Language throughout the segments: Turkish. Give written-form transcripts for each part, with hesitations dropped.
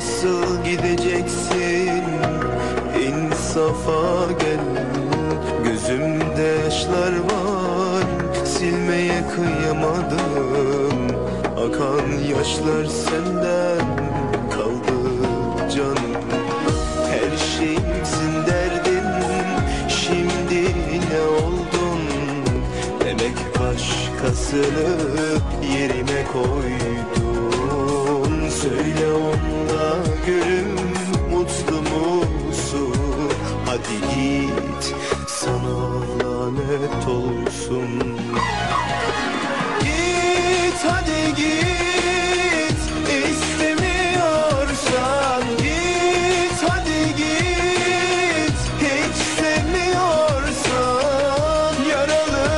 Nasıl gideceksin insafa gel. Gözümde yaşlar var, silmeye kıyamadım. Akan yaşlar senden kaldı canım. Her şeyimsin derdin, şimdi ne oldun? Demek başkasını yerime koydun. Söyle ona gülüm, mutlu musun? Hadi git, sana lanet olsun. Git hadi git, istemiyorsan git hadi git, hiç sevmiyorsan. Yaralı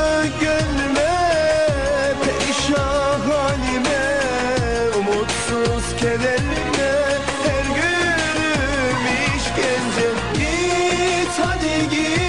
gönlüme, perişan halime, umutsuz kederime, her günüm işkence. Git hadi git.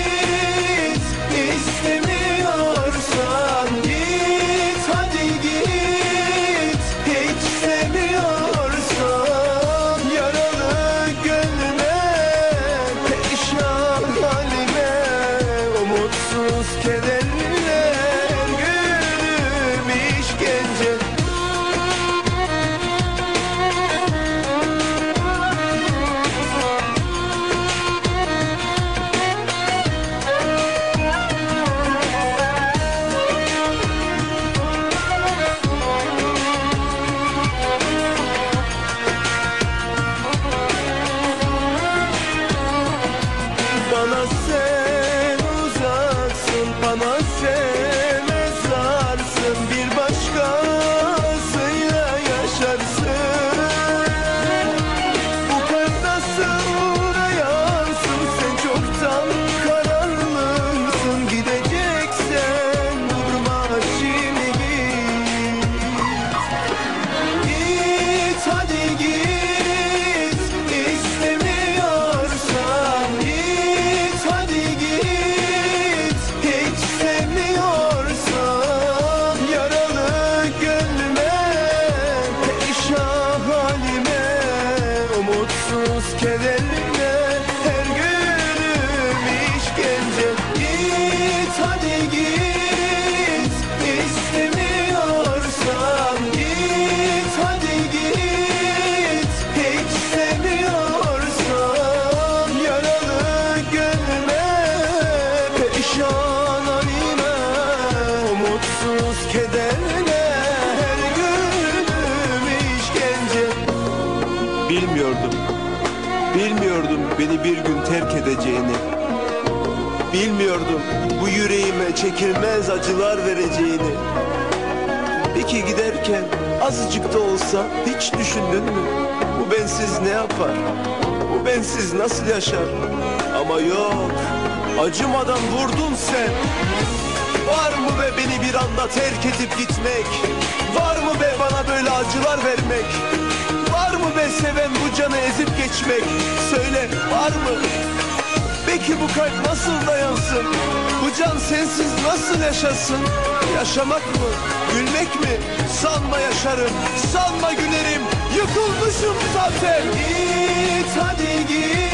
Bana sen uzaksın, bana sen ezarsın, bir başkasıyla yaşarsın. Bu kalp nasıl dayansın, sen çoktan kararlısın. Gideceksen durma şimdi git. Git hadi git. Umutsuz kederime, her günüm işkence. Git hadi git, istemiyorsan git hadi git, hiç sevmiyorsan. Yaralı gönlüme, perişan halime, umutsuz kederime. Bilmiyordum beni bir gün terk edeceğini. Bilmiyordum bu yüreğime çekilmez acılar vereceğini. Peki giderken azıcık da olsa hiç düşündün mü? Bu bensiz ne yapar? Bu bensiz nasıl yaşar? Ama yok, acımadan vurdun sen. Var mı be beni bir anda terk edip gitmek? Var mı be bana böyle acılar vermek? Var mı be seven bu canı ezip geçmek? Söyle, var mı? Peki bu kalp nasıl dayansın? Bu can sensiz nasıl yaşasın? Yaşamak mı? Gülmek mi? Sanma yaşarım, sanma gülerim, yıkılmışım zaten. Git hadi git.